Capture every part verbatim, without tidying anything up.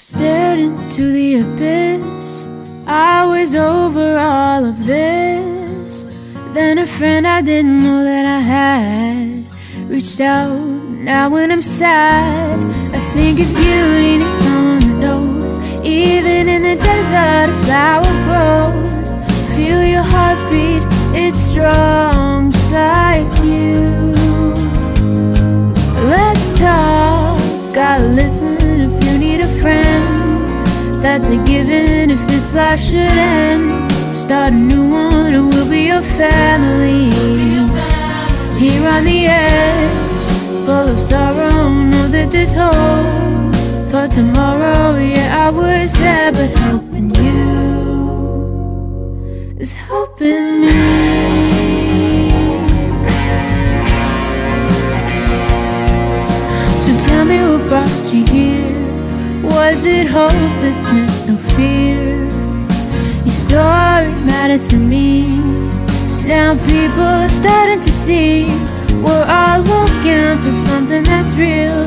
Stared into the abyss. I was over all of this. Then a friend I didn't know that I had reached out. Now when I'm sad, I think of you, needing someone that knows. Even in the desert, a flower grows. Feel your heartbeat, it's strong, just like you. Let's talk, I'll listen. That's a given if this life should end. Start a new one and we'll be your family. Here on the edge, full of sorrow, know that there's hope for tomorrow. Yeah, I was there, but helping you is helping me. So tell me what brought you here. Was it hopelessness or fear? Your story matters to me. Now people are starting to see we're all looking for something that's real.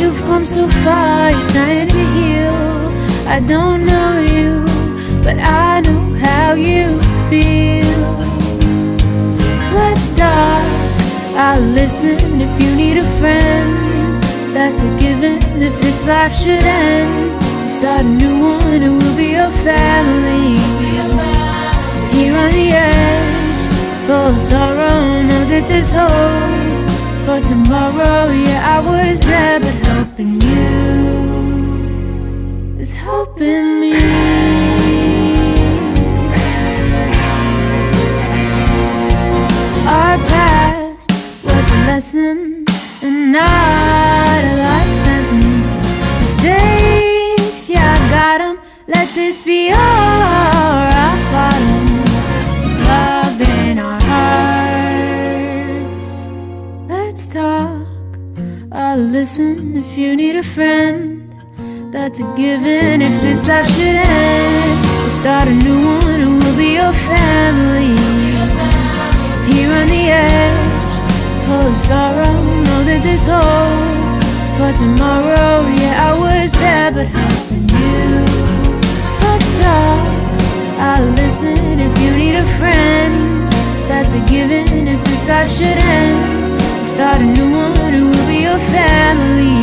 You've come so far, you're trying to heal. I don't know you, but I know how you feel. Let's talk, I'll listen if you need a friend. That's a given if this life should end. Start a new one and we'll be your family. Here on the edge, full of sorrow, know that there's hope for tomorrow. Yeah, I was there, but helping you is helping me. Our past was a lesson and not a life sentence. Mistakes, yeah, I got 'em. Let this be our rock bottom. Love in our hearts. Let's talk, I'll listen if you need a friend. That's a given if this life should end. We'll start a new one and we'll be your family. Here on the edge, full of sorrow, that there's hope for tomorrow. Yeah, I was there, but helping you. Let's talk, I'll listen if you need a friend. That's a given if this life should end. Start a new one and we'll be your family.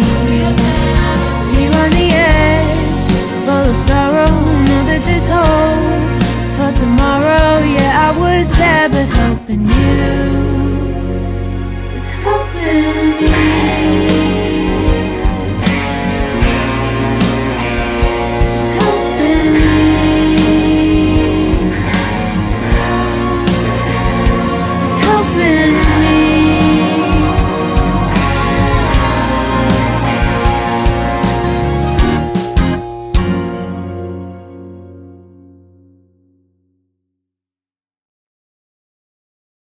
Here on the edge, full of sorrow, know that there's hope for tomorrow. Yeah, I was there, but helping you.